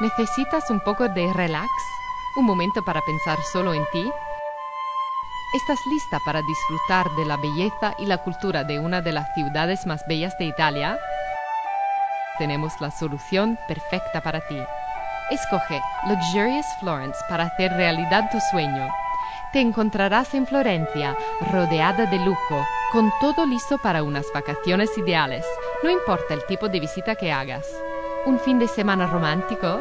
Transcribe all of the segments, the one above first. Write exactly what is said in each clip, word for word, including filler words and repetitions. ¿Necesitas un poco de relax? ¿Un momento para pensar solo en ti? ¿Estás lista para disfrutar de la belleza y la cultura de una de las ciudades más bellas de Italia? Tenemos la solución perfecta para ti. Escoge Luxurious Florence para hacer realidad tu sueño. Te encontrarás en Florencia, rodeada de lujo, con todo listo para unas vacaciones ideales, no importa el tipo de visita que hagas. ¿Un fin de semana romántico?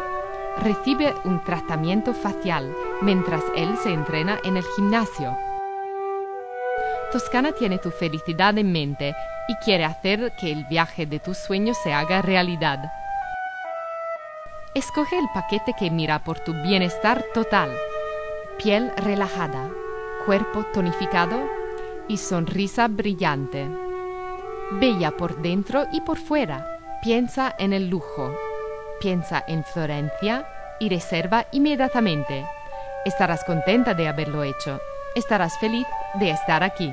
Recibe un tratamiento facial mientras él se entrena en el gimnasio. Toscana tiene tu felicidad en mente y quiere hacer que el viaje de tus sueños se haga realidad. Escoge el paquete que mira por tu bienestar total. Piel relajada, cuerpo tonificado y sonrisa brillante. Bella por dentro y por fuera. Piensa en el lujo. Piensa en Florencia y reserva inmediatamente. Estarás contenta de haberlo hecho. Estarás feliz de estar aquí.